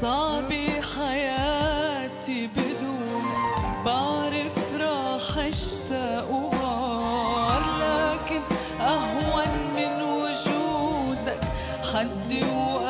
صعبة حياتي بدون بعرف راح اشتاق وغار، لكن أهون من وجودك حدي